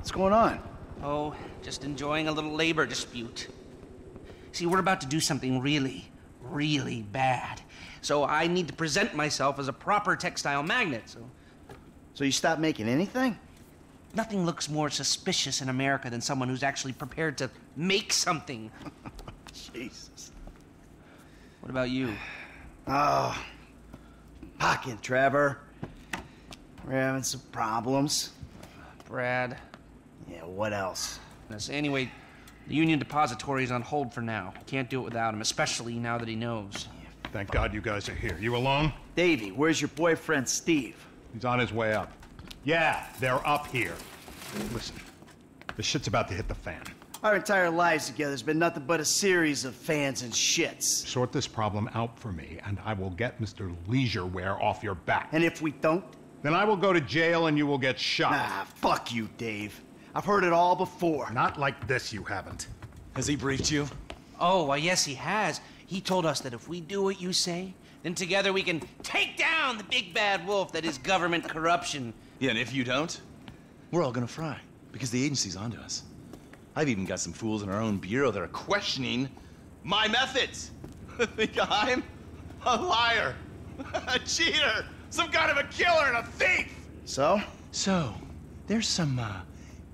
What's going on? Oh, just enjoying a little labor dispute. See, we're about to do something really, really bad. So I need to present myself as a proper textile magnet, So you stopped making anything? Nothing looks more suspicious in America than someone who's actually prepared to make something. Jesus. What about you? Oh, pocket, Trevor. We're having some problems. Brad. Yeah, what else? Anyway, the Union Depository is on hold for now. Can't do it without him, especially now that he knows. Thank God you guys are here. You alone? Davey, where's your boyfriend, Steve? He's on his way up. Yeah, they're up here. Listen, the shit's about to hit the fan. Our entire lives together has been nothing but a series of fans and shits. Sort this problem out for me, and I will get Mr. Leisureware off your back. And if we don't? Then I will go to jail and you will get shot. Ah, fuck you, Dave. I've heard it all before. Not like this, you haven't. Has he briefed you? Oh, well, yes, he has. He told us that if we do what you say, then together we can take down the big bad wolf that is government corruption. Yeah, and if you don't, we're all gonna fry, because the agency's onto us. I've even got some fools in our own bureau that are questioning my methods. Think I'm a liar, a cheater, some kind of a killer and a thief. So, there's some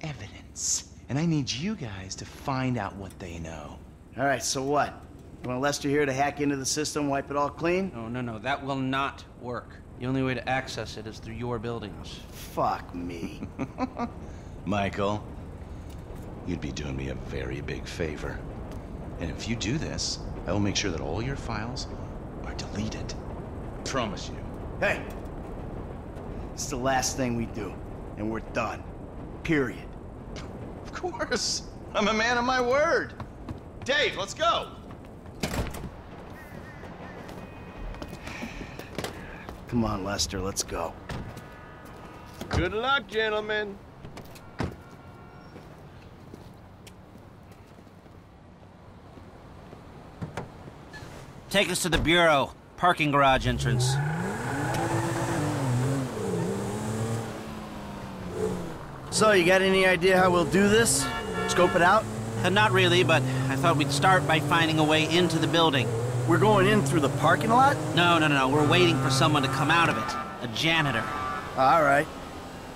evidence, and I need you guys to find out what they know. All right, so what? You want Lester here to hack into the system, wipe it all clean? No, that will not work. The only way to access it is through your buildings. Fuck me. Michael, you'd be doing me a very big favor. And if you do this, I will make sure that all your files are deleted. Promise you. Hey! It's the last thing we do, and we're done. Period. Of course. I'm a man of my word. Dave, let's go. Come on, Lester, let's go. Good luck, gentlemen. Take us to the Bureau. Parking garage entrance. So, you got any idea how we'll do this? Scope it out? Not really, but I thought we'd start by finding a way into the building. We're going in through the parking lot? No. We're waiting for someone to come out of it. A janitor. All right.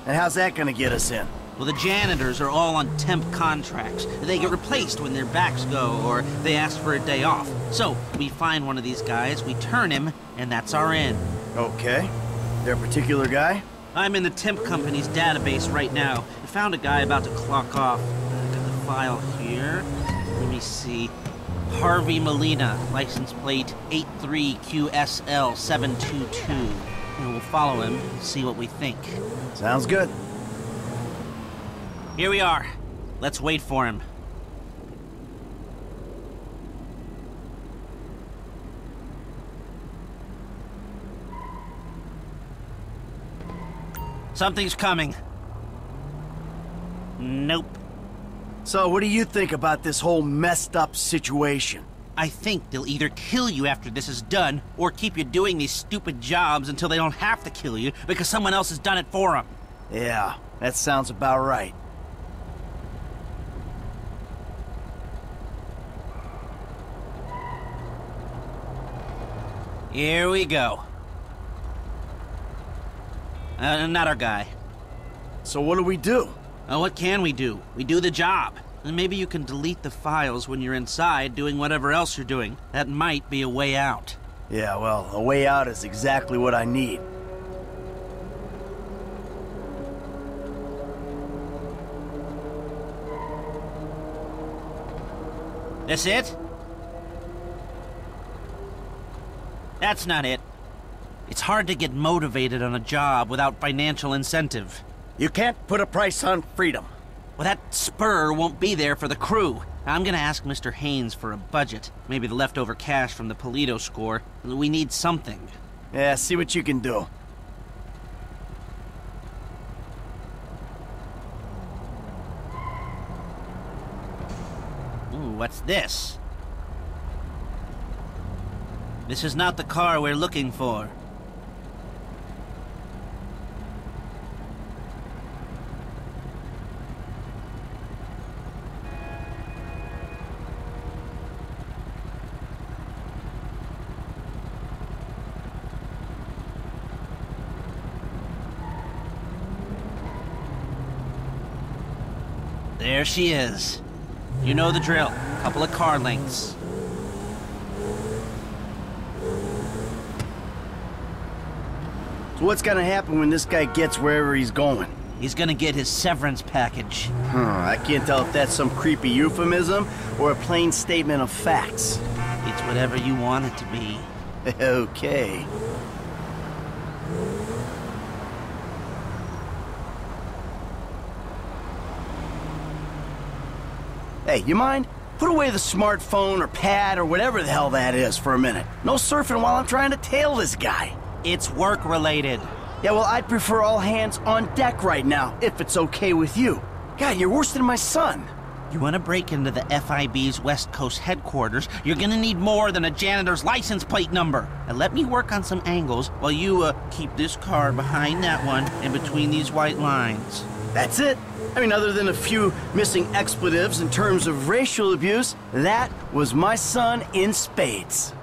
And how's that gonna get us in? Well, the janitors are all on temp contracts. They get replaced when their backs go, or they ask for a day off. So, we find one of these guys, we turn him, and that's our in. Okay. Their particular guy? I'm in the temp company's database right now. I found a guy about to clock off. I've got the file here. Let me see. Harvey Molina, license plate 83QSL722. And we'll follow him, see what we think. Sounds good. Here we are. Let's wait for him. Something's coming. Nope. So, what do you think about this whole messed up situation? I think they'll either kill you after this is done, or keep you doing these stupid jobs until they don't have to kill you because someone else has done it for them. Yeah, that sounds about right. Here we go. Not our guy. So what do we do? What can we do? We do the job. And maybe you can delete the files when you're inside doing whatever else you're doing. That might be a way out. Yeah, well, a way out is exactly what I need. That's it? That's not it. It's hard to get motivated on a job without financial incentive. You can't put a price on freedom. Well, that spur won't be there for the crew. I'm gonna ask Mr. Haynes for a budget. Maybe the leftover cash from the Polito score. We need something. Yeah, see what you can do. Ooh, what's this? This is not the car we're looking for. There she is. You know the drill. Couple of car lengths. So what's gonna happen when this guy gets wherever he's going? He's gonna get his severance package. I can't tell if that's some creepy euphemism or a plain statement of facts. It's whatever you want it to be. Okay. Hey, you mind? Put away the smartphone or pad or whatever the hell that is for a minute. No surfing while I'm trying to tail this guy. It's work-related. Yeah, well, I'd prefer all hands on deck right now, if it's okay with you. God, you're worse than my son. You want to break into the FIB's West Coast headquarters, you're gonna need more than a janitor's license plate number. And let me work on some angles while you, keep this car behind that one and between these white lines. That's it. I mean, other than a few missing expletives in terms of racial abuse, that was my son in spades.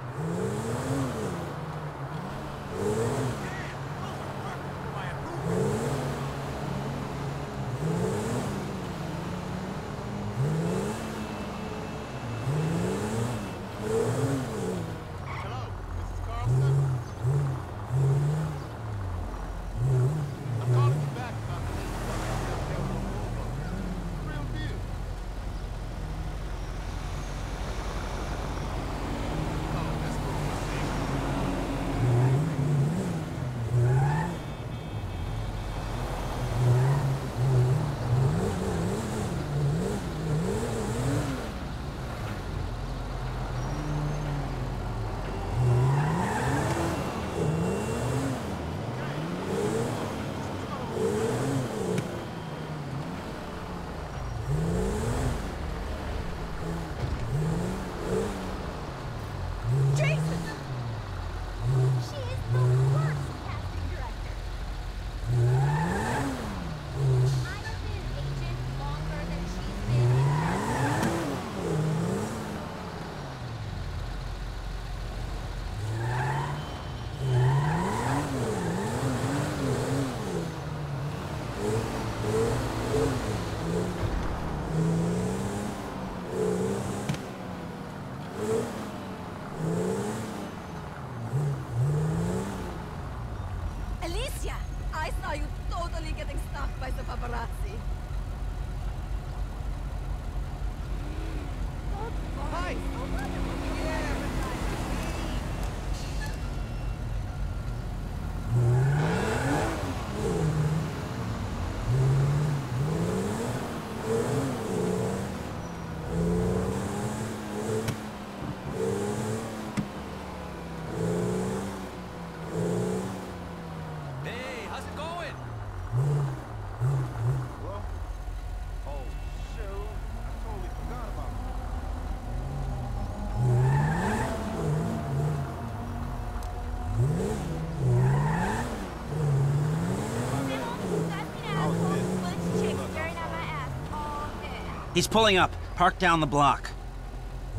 He's pulling up. Park down the block.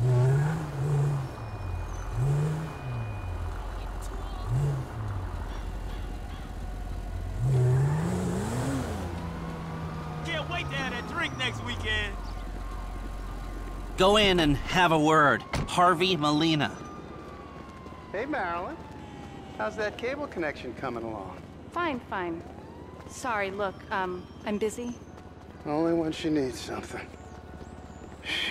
Can't wait to have that drink next weekend. Go in and have a word. Harvey Molina. Hey, Marilyn. How's that cable connection coming along? Fine, fine. Sorry, look, I'm busy. Only when she needs something. Jesus.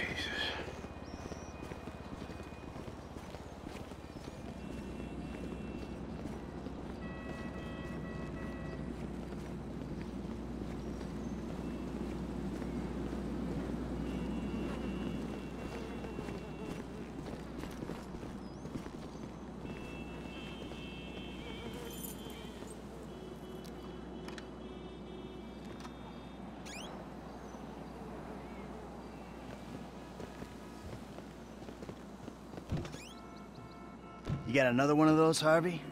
You got another one of those, Harvey?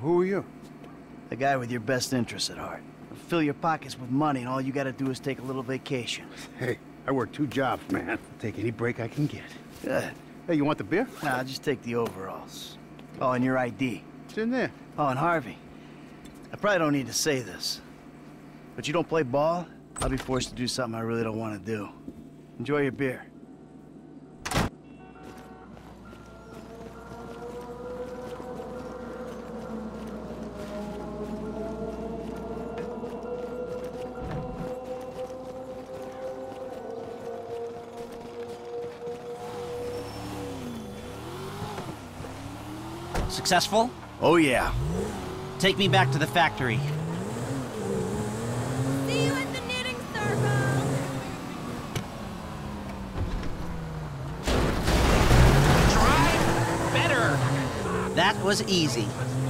Who are you? The guy with your best interests at heart. I'll fill your pockets with money and all you gotta do is take a little vacation. Hey, I work 2 jobs, man. I'll take any break I can get. Good. Hey, you want the beer? Nah, I'll just take the overalls. Oh, and your ID. It's in there. Oh, and Harvey, I probably don't need to say this, but you don't play ball? I'll be forced to do something I really don't want to do. Enjoy your beer. Successful? Oh, yeah. Take me back to the factory. See you at the knitting circle! Try better! That was easy.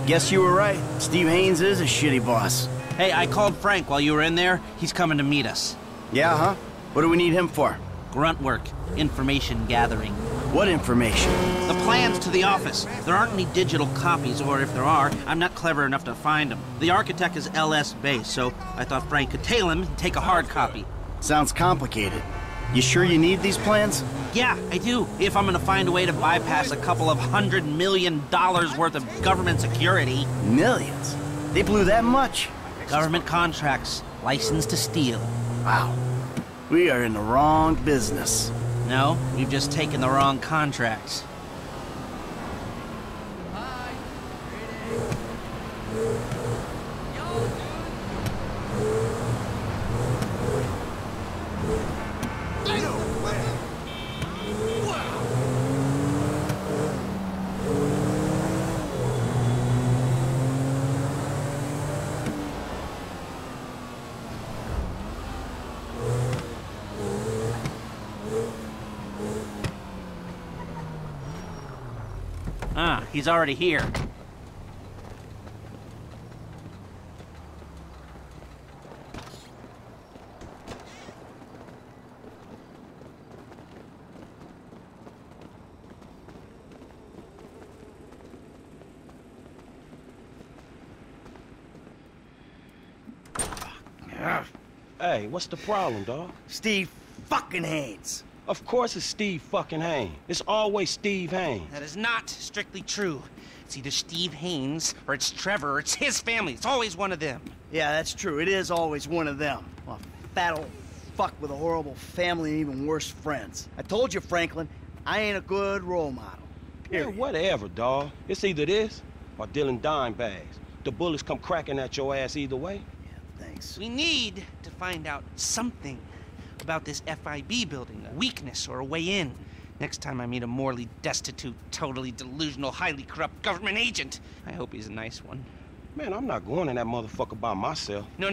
Guess you were right. Steve Haynes is a shitty boss. Hey, I called Frank while you were in there. He's coming to meet us. Yeah, huh? What do we need him for? Grunt work. Information gathering. What information? The plans to the office. There aren't any digital copies, or if there are, I'm not clever enough to find them. The architect is LS-based, so I thought Frank could tail him and take a hard copy. Sounds complicated. You sure you need these plans? Yeah, I do. If I'm gonna find a way to bypass a couple of $100 million worth of government security. Millions? They blew that much? Government contracts. License to steal. Wow. We are in the wrong business. No, we've just taken the wrong contracts. Ah, he's already here. Hey, what's the problem, dog? Steve fucking Haynes. Of course it's Steve fucking Haynes. It's always Steve Haynes. That is not strictly true. It's either Steve Haynes, or it's Trevor, or it's his family. It's always one of them. Yeah, that's true. It is always one of them. Well, a fat old fuck with a horrible family and even worse friends. I told you, Franklin, I ain't a good role model. Period. Yeah, whatever, dawg. It's either this or dealing dime bags. The bullets come cracking at your ass either way. Yeah, thanks. We need to find out something about this FIB building, a weakness or a way in. Next time I meet a morally destitute, totally delusional, highly corrupt government agent. I hope he's a nice one. Man, I'm not going in that motherfucker by myself. No.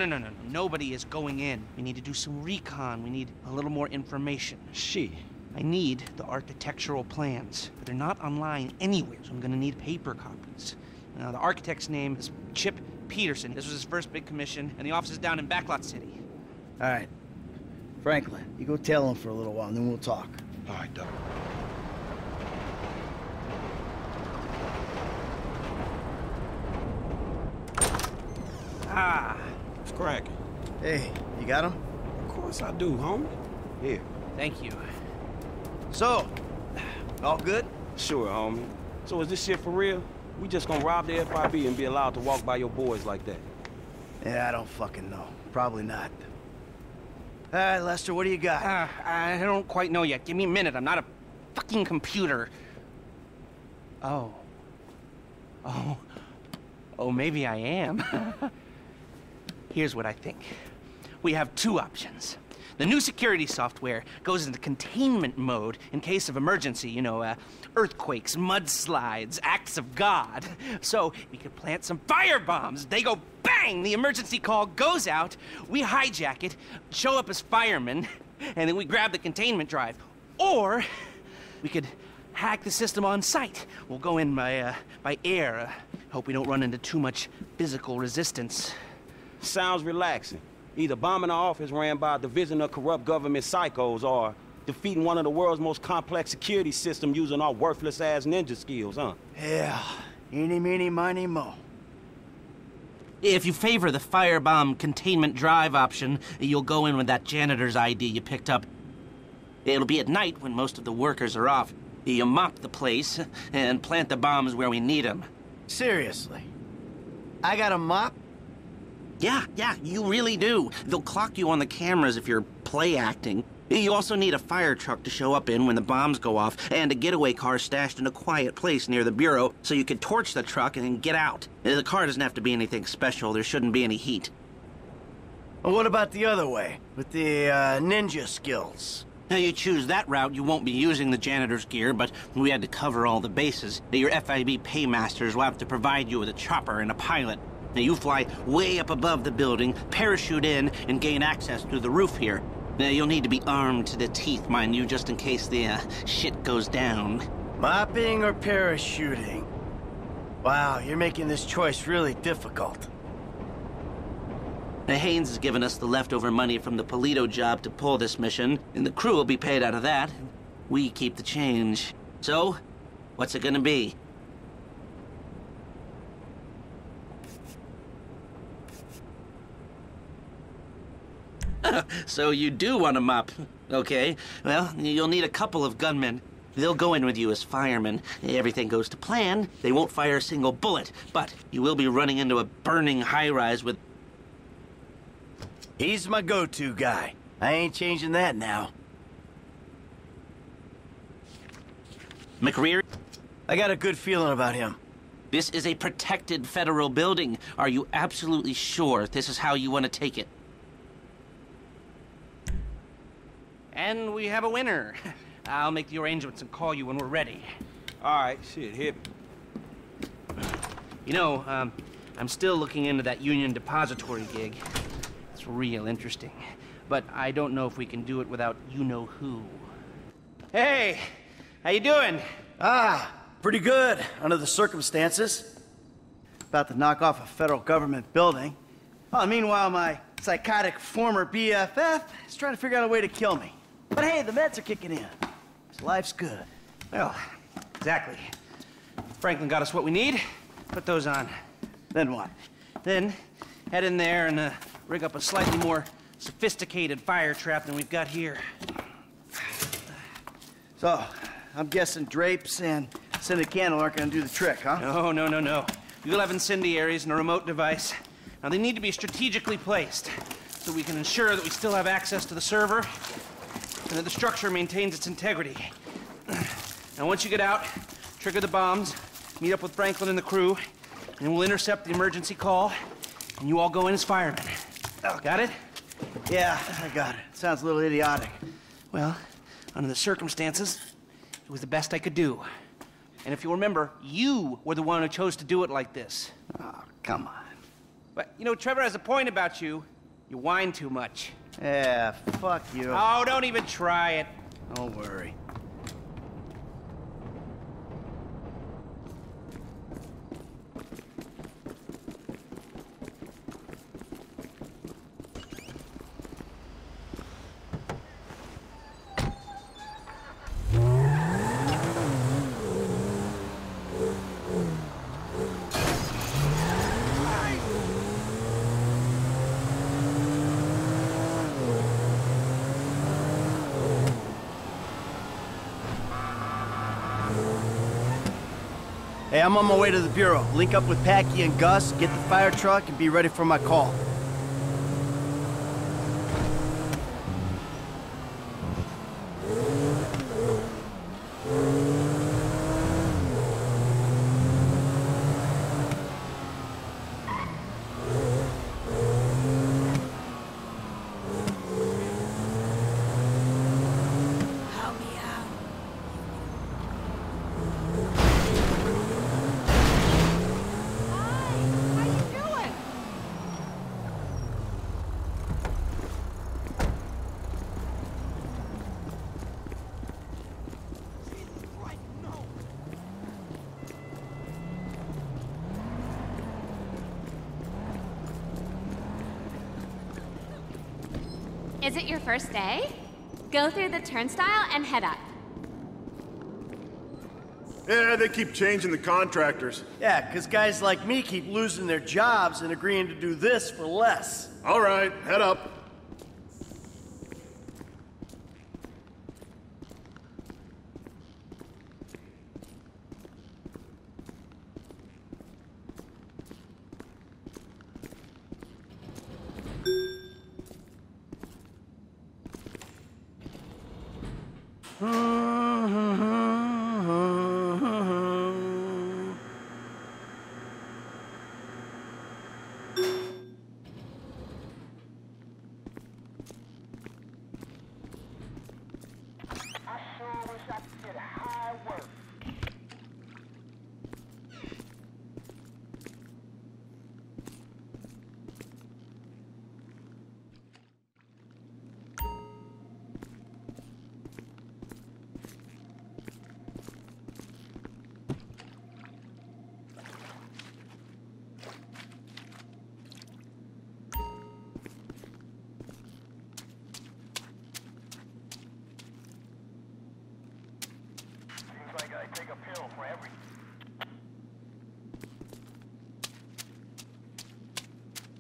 Nobody is going in. We need to do some recon. We need a little more information. Shit. I need the architectural plans, but they're not online anywhere, so I'm gonna need paper copies. Now, the architect's name is Chip Peterson. This was his first big commission, and the office is down in Backlot City. All right. Franklin, you go tail him for a little while, and then we'll talk. All right, Doug. Ah. It's cracking. Hey, you got him? Of course I do, homie. Here. Thank you. So, all good? Sure, homie. So is this shit for real? We just gonna rob the FIB and be allowed to walk by your boys like that? Yeah, I don't fucking know. Probably not. All right, Lester, what do you got? I don't quite know yet. Give me a minute. I'm not a fucking computer. Oh, maybe I am. Here's what I think. We have two options. The new security software goes into containment mode in case of emergency, you know, earthquakes, mudslides, acts of God. So we could plant some firebombs. They go bang! The emergency call goes out, we hijack it, show up as firemen, and then we grab the containment drive. Or we could hack the system on site. We'll go in by air. Hope we don't run into too much physical resistance. Sounds relaxing. Either bombing an office ran by a division of corrupt government psychos or defeating one of the world's most complex security systems using our worthless-ass ninja skills, huh? Yeah. Eeny, meeny, miny, mo. If you favor the firebomb containment drive option, you'll go in with that janitor's ID you picked up. It'll be at night when most of the workers are off. You mop the place and plant the bombs where we need them. Seriously? I got a mop? Yeah, you really do. They'll clock you on the cameras if you're play acting. You also need a fire truck to show up in when the bombs go off, and a getaway car stashed in a quiet place near the bureau so you can torch the truck and then get out. The car doesn't have to be anything special. There shouldn't be any heat. Well, what about the other way, with the ninja skills? Now, you choose that route, you won't be using the janitor's gear, but we had to cover all the bases. Your FIB paymasters will have to provide you with a chopper and a pilot. Now, you fly way up above the building, parachute in, and gain access through the roof here. Now, you'll need to be armed to the teeth, mind you, just in case the shit goes down. Mopping or parachuting? Wow, you're making this choice really difficult. Now, Haynes has given us the leftover money from the Polito job to pull this mission, and the crew will be paid out of that. We keep the change. So, what's it gonna be? So you do want to mop. Okay, well, you'll need a couple of gunmen. They'll go in with you as firemen. Everything goes to plan. They won't fire a single bullet, but you will be running into a burning high-rise with... He's my go-to guy. I ain't changing that now. McReary? I got a good feeling about him. This is a protected federal building. Are you absolutely sure this is how you want to take it? And we have a winner. I'll make the arrangements and call you when we're ready. All right, shit, hit me. You know, I'm still looking into that Union Depository gig. It's real interesting. But I don't know if we can do it without you-know-who. Hey, how you doing? Ah, pretty good, under the circumstances. About to knock off a federal government building. Oh, meanwhile, my psychotic former BFF is trying to figure out a way to kill me. But hey, the meds are kicking in. So life's good. Well, exactly. Franklin got us what we need. Put those on. Then what? Then head in there and rig up a slightly more sophisticated fire trap than we've got here. So, I'm guessing drapes and scented candle aren't going to do the trick, huh? No. You'll have incendiaries and a remote device. Now, they need to be strategically placed so we can ensure that we still have access to the server and that the structure maintains its integrity. Now, once you get out, trigger the bombs, meet up with Franklin and the crew, and we'll intercept the emergency call, and you all go in as firemen. Oh, got it? Yeah, I got it. Sounds a little idiotic. Well, under the circumstances, it was the best I could do. And if you remember, you were the one who chose to do it like this. Oh, come on. But, you know, Trevor has a point about you. You whine too much. Yeah, fuck you. Oh, don't even try it. Don't worry. Hey, I'm on my way to the Bureau. Link up with Packie and Gus, get the fire truck, and be ready for my call. Is it your first day? Go through the turnstile and head up. Yeah, they keep changing the contractors. Yeah, because guys like me keep losing their jobs and agreeing to do this for less. All right, head up.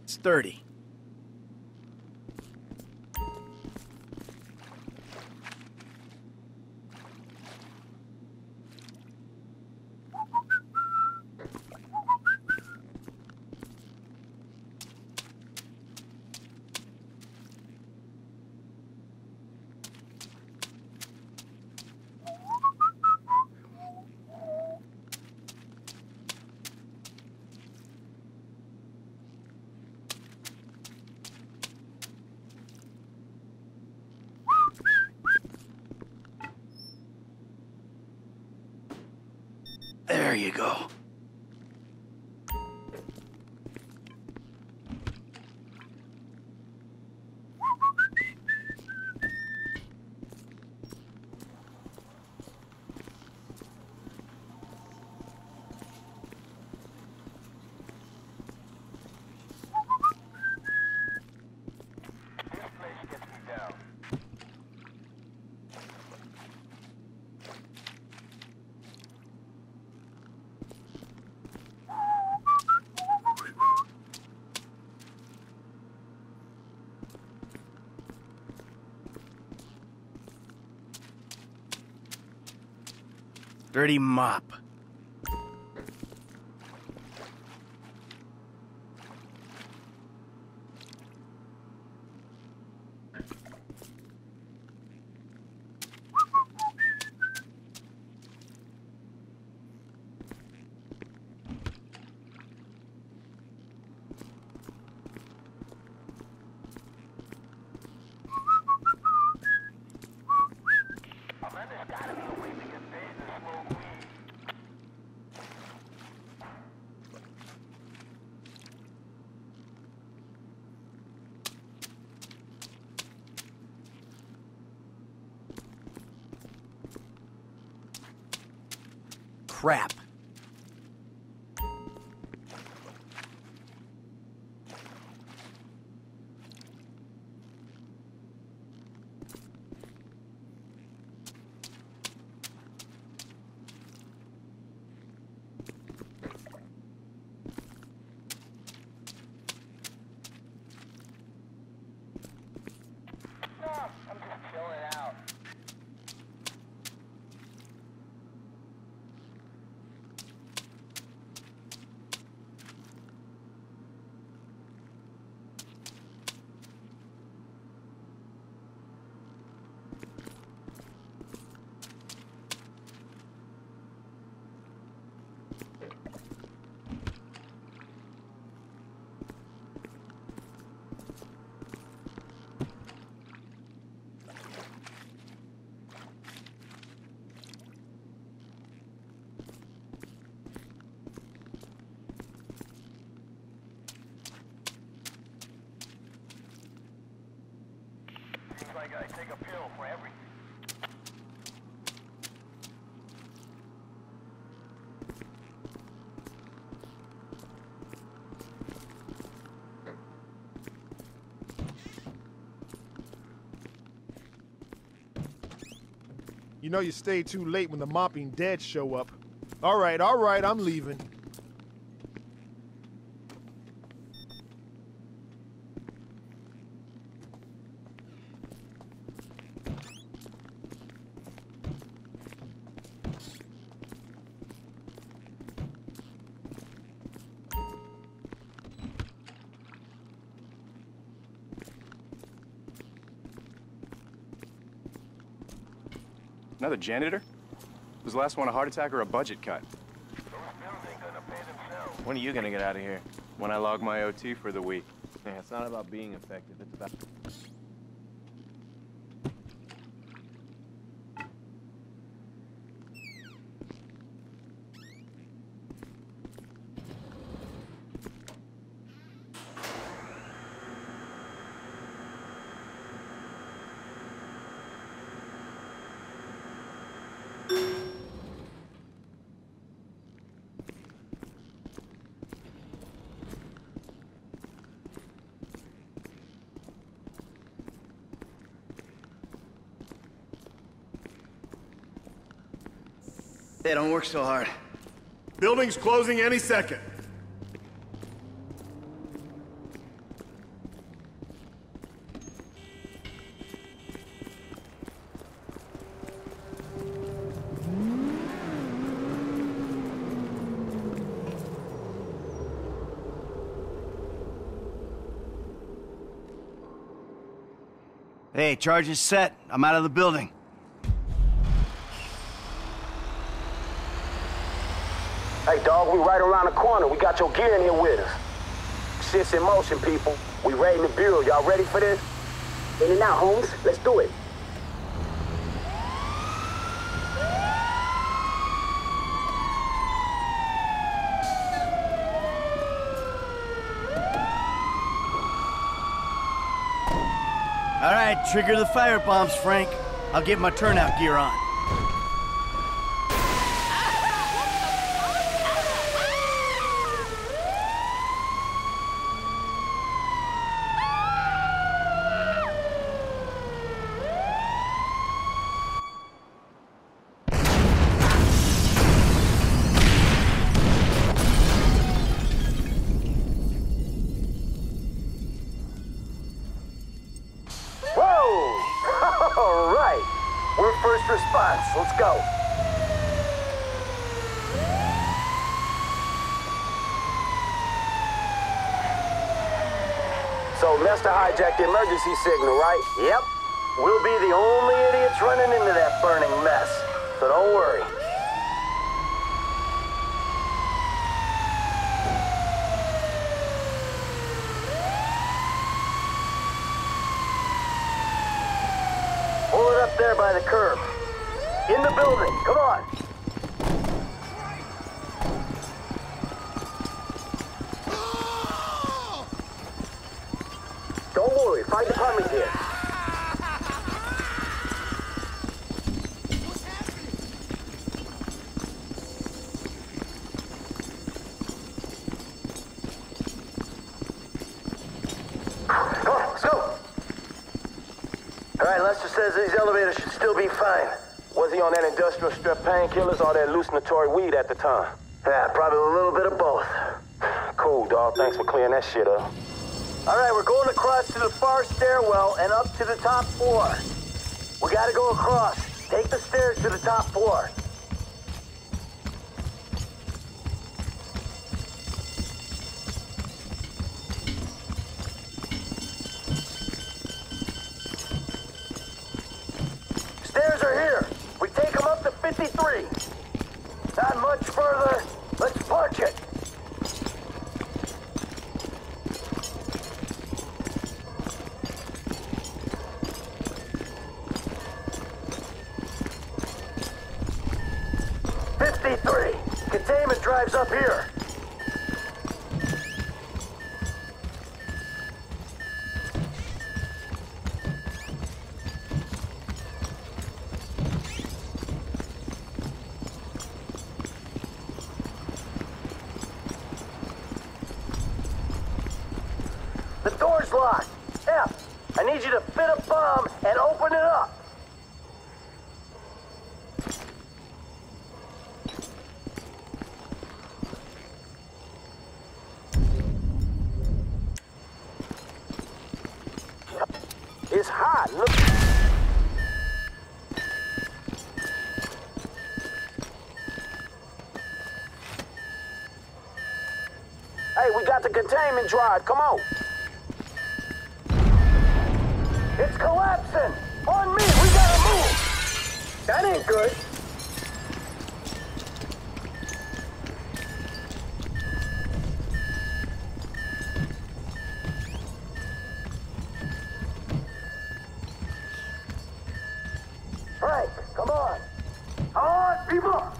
It's 30. There you go. Dirty mop. Crap. I take a pill for everything. You know you stay too late when the mopping dead show up. All right, I'm leaving. Another janitor? Was the last one a heart attack or a budget cut? When are you gonna get out of here? When I log my OT for the week. Yeah, it's not about being effective, it's about... Hey, don't work so hard. Building's closing any second. Hey, charge is set. I'm out of the building. Hey, dog, we right around the corner. We got your gear in here with us. Shit's in motion, people. We raiding the bureau. Y'all ready for this? In and out, Holmes. Let's do it. All right, trigger the fire bombs, Frank. I'll get my turnout gear on. Let's go. So Lester hijacked the emergency signal, right? Yep. We'll be the only idiots running into that burning mess. So don't worry. Pull it up there by the curb. In the building, come on! Don't worry, fire department's here. What's happening? Come on, let's go! All right, Lester says these elevators should still be fine. Was he on that industrial strip painkillers or that hallucinatory weed at the time? Yeah, probably a little bit of both. Cool, dog. Thanks for clearing that shit up. All right, we're going across to the far stairwell and up to the top floor. We gotta go across. Take the stairs to the top floor. Containment drive, come on. It's collapsing. On me, we gotta move. Danny, ain't good. Frank, come on. On, people!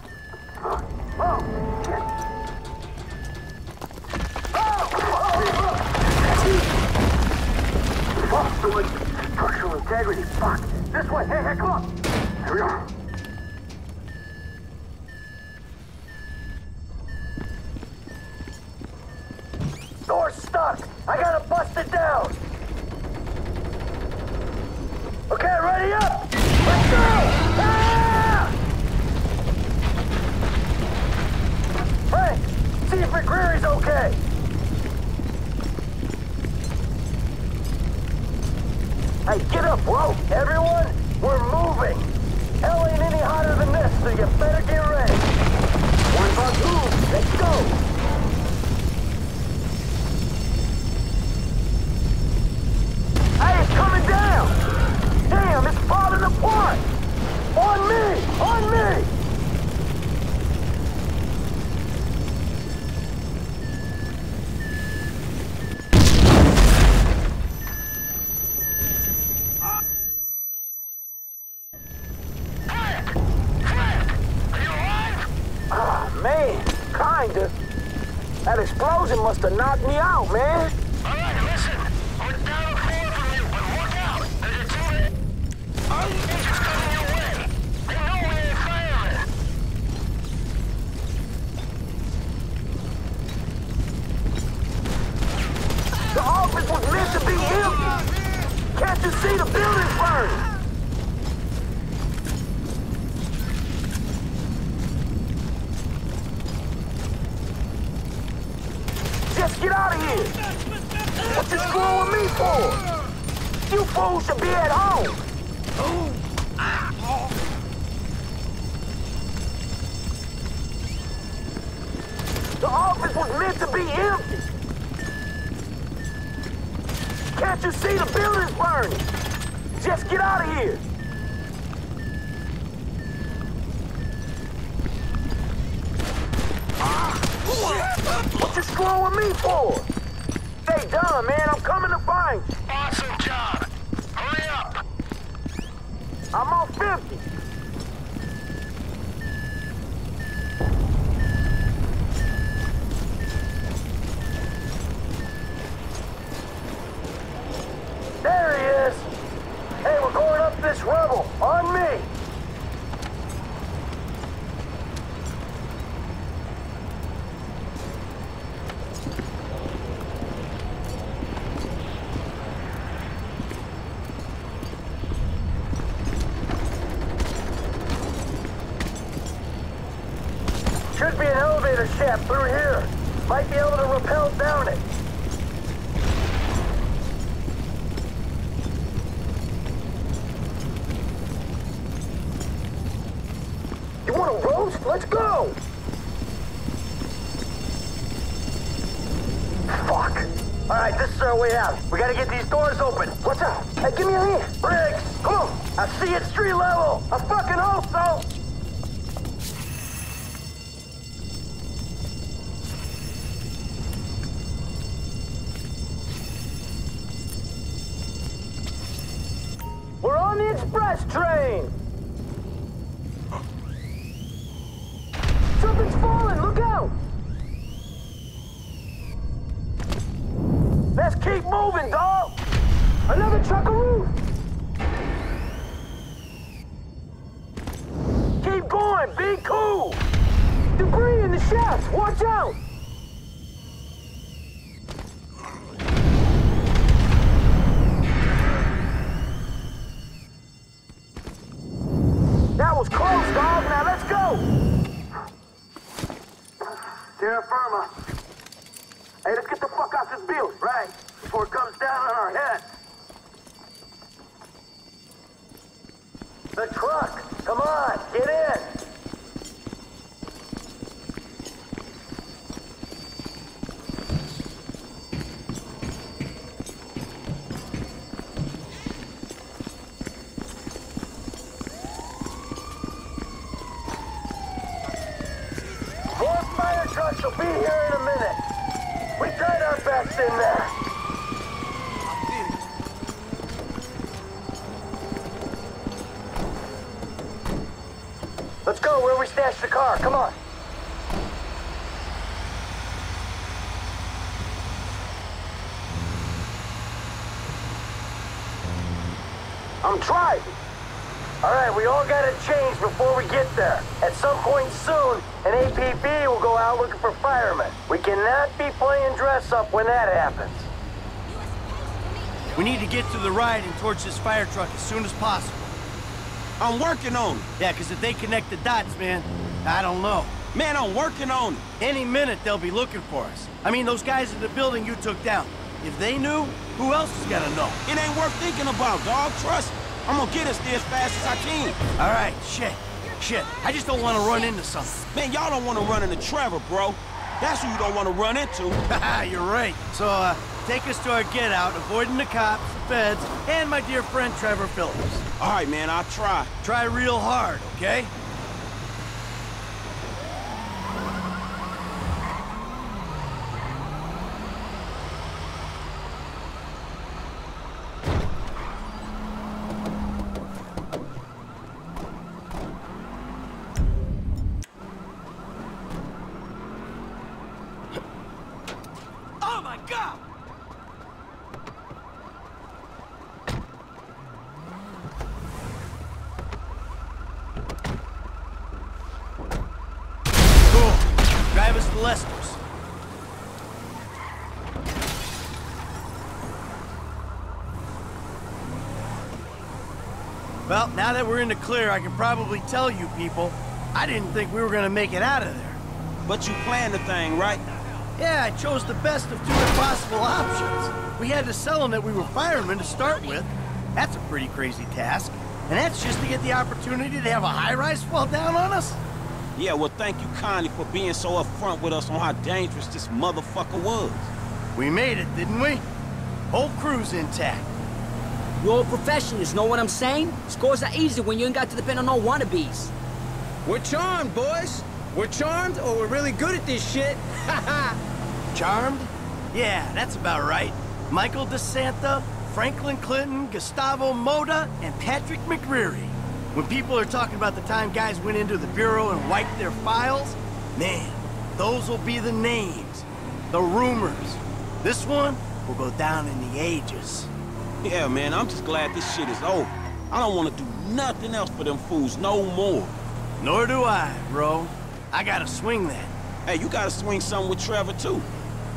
Structural integrity, fuck! This way, hey, come on! Here we are. Door's stuck! I gotta bust it down! Okay, ready up! Let's go! Ah! Frank, see if McReary's okay! Hey, get up, bro! Everyone, we're moving! Hell ain't any hotter than this, so you better get ready! We're about to move! Let's go! Hey, it's coming down! Damn, it's falling apart! On me! On me! Must have knocked me out, man. All right, listen. We're down 4 from you, but look out. There's a two-hit. All the engines coming your way. They know we ain't firing. The office was meant to be empty. Can't you see the building burning? Get out of here! What's this screw with me for? You fools should be at home! The office was meant to be empty! Can't you see the building's burning? Just get out of here! What you screwing with me for? Stay done, man. I'm coming to find you. Awesome job. Hurry up. I'm on 50. There he is. Hey, we're going up this rubble. On me. Through here. Might be able to rappel down it. You want a roast? Let's go! Fuck. Alright, this is our way out. We gotta get these doors open. What's up? Hey, give me a hand. Riggs, come on. I see it's street level. I fucking hope so. Train! Something's falling! Look out! Let's keep moving, dog! Another truckaroo! Keep going! Be cool! Debris in the shafts! Watch out! She'll be here in a minute. We tried our best in there. Let's go where we stashed the car. Come on. I'm trying. All right, we all gotta change before we get there. At some point soon, an APB will go out looking for firemen. We cannot be playing dress up when that happens. We need to get to the ride and torch this fire truck as soon as possible. I'm working on it. Yeah, because if they connect the dots, man, I don't know. Man, I'm working on it. Any minute, they'll be looking for us. I mean, those guys in the building you took down. If they knew, who else is gonna know? It ain't worth thinking about, dog. Trust me. I'm gonna get us there as fast as I can. All right, shit. I just don't want to run into something. Man, y'all don't want to run into Trevor, bro. That's who you don't want to run into. Haha, you're right. So, take us to our get-out, avoiding the cops, the feds, and my dear friend Trevor Phillips. All right, man, I'll try. Try real hard, okay? Well, now that we're in the clear, I can probably tell you people, I didn't think we were gonna make it out of there. But you planned the thing, right? Yeah, I chose the best of two impossible options. We had to sell them that we were firemen to start with. That's a pretty crazy task. And that's just to get the opportunity to have a high-rise fall down on us? Yeah, well, thank you kindly for being so upfront with us on how dangerous this motherfucker was. We made it, didn't we? Whole crew's intact. You all professionals, know what I'm saying? Scores are easy when you ain't got to depend on no wannabes. We're charmed, boys. We're charmed, or we're really good at this shit. Charmed? Yeah, that's about right. Michael DeSanta, Franklin Clinton, Gustavo Moda, and Patrick McReary. When people are talking about the time guys went into the bureau and wiped their files, man, those will be the names, the rumors. This one will go down in the ages. Yeah, man, I'm just glad this shit is over. I don't want to do nothing else for them fools, no more. Nor do I, bro. I gotta swing that. Hey, you gotta swing something with Trevor, too.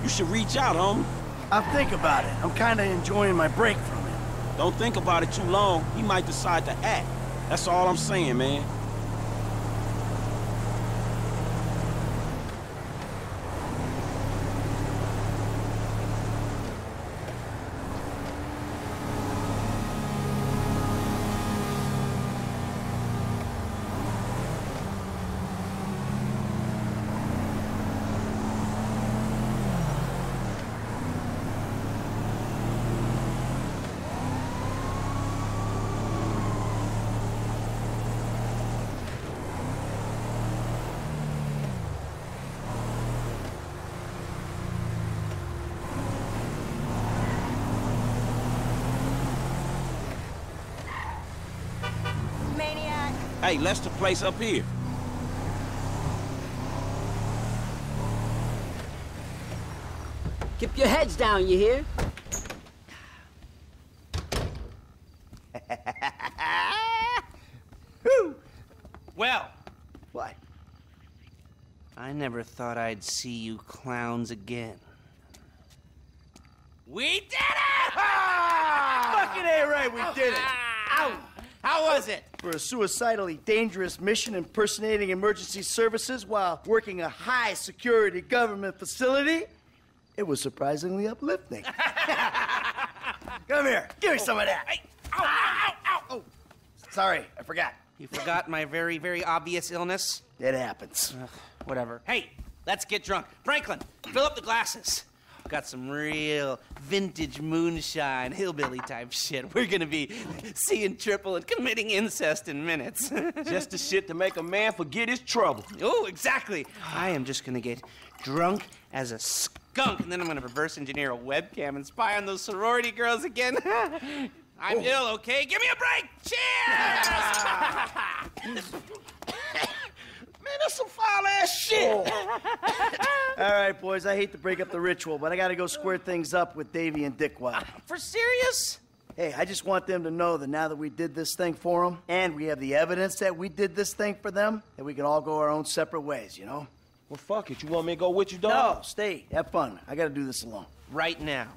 You should reach out, homie. I'll think about it. I'm kinda enjoying my break from it. Don't think about it too long. He might decide to act. That's all I'm saying, man. Hey, Lester Place up here. Keep your heads down, you hear? Well. What? I never thought I'd see you clowns again. We did it! Fucking A right, we did it! Ow! How was it? For a suicidally dangerous mission impersonating emergency services while working a high-security government facility, it was surprisingly uplifting. Come here. Give me some of that. Hey. Ow, ow, ow, ow. Oh. Sorry, I forgot. You forgot my very, very obvious illness? It happens. Whatever. Hey, let's get drunk. Franklin, fill up the glasses. got some real vintage moonshine, hillbilly type shit. We're gonna be seeing triple and committing incest in minutes. Just the shit to make a man forget his trouble. Oh, exactly. I am just gonna get drunk as a skunk, and then I'm gonna reverse engineer a webcam and spy on those sorority girls again. I'm ill, okay? Give me a break! Cheers! Man, that's some foul-ass shit! All right, boys, I hate to break up the ritual, but I gotta go square things up with Davey and Dickwad. For serious? Hey, I just want them to know that now that we did this thing for them, and we have the evidence that we did this thing for them, that we can all go our own separate ways, you know? Well, fuck it. You want me to go with you, dog? No, stay. Have fun. I gotta do this alone. Right now.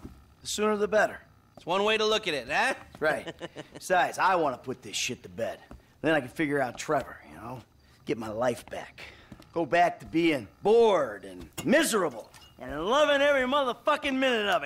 The sooner the better. It's one way to look at it, huh? Right. Besides, I want to put this shit to bed. Then I can figure out Trevor, you know? Get my life back. Go back to being bored and miserable and loving every motherfucking minute of it.